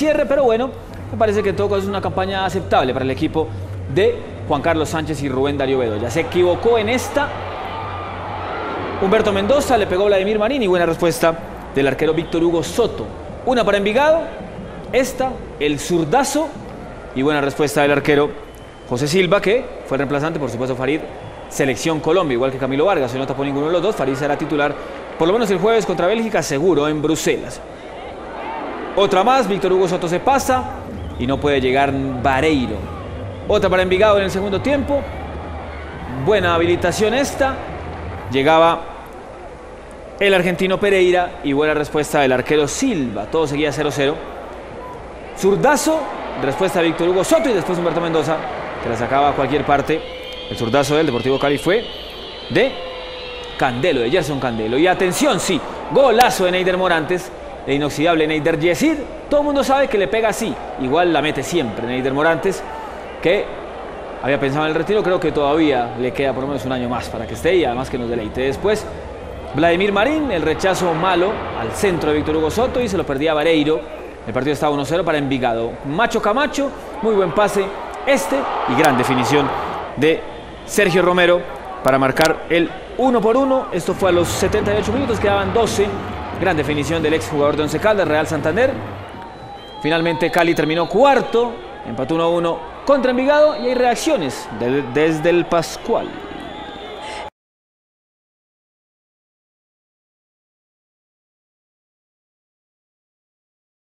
cierre, pero bueno, me parece que en todo caso es una campaña aceptable para el equipo de Juan Carlos Sánchez y Rubén Darío Bedoya. Se equivocó en esta Humberto Mendoza, le pegó Vladimir Marín y buena respuesta del arquero Víctor Hugo Soto. Una para Envigado, esta, el zurdazo y buena respuesta del arquero José Silva, que fue el reemplazante, por supuesto, Farid, Selección Colombia, igual que Camilo Vargas. Si no tapó ninguno de los dos, Farid será titular por lo menos el jueves contra Bélgica, seguro, en Bruselas. Otra más, Víctor Hugo Soto se pasa y no puede llegar Vareiro. Otra para Envigado en el segundo tiempo. Buena habilitación esta. Llegaba el argentino Pereira y buena respuesta del arquero Silva. Todo seguía 0-0. Zurdazo, respuesta de Víctor Hugo Soto y después Humberto Mendoza, que la sacaba a cualquier parte. El zurdazo del Deportivo Cali fue de Candelo, de Gerson Candelo. Y atención, sí, golazo de Neider Morantes, el inoxidable Neider Yesid. Todo el mundo sabe que le pega así, igual la mete siempre Neider Morantes, que había pensado en el retiro. Creo que todavía le queda por lo menos un año más para que esté y además que nos deleite. Después Vladimir Marín, el rechazo malo al centro de Víctor Hugo Soto y se lo perdía Vareiro. El partido estaba 1-0 para Envigado. Macho Camacho, muy buen pase este y gran definición de Sergio Romero para marcar el 1-1. Esto fue a los 78 minutos, quedaban 12. Gran definición del exjugador de Once Caldas, Real Santander. Finalmente Cali terminó cuarto, empató 1-1 contra Envigado y hay reacciones desde el Pascual.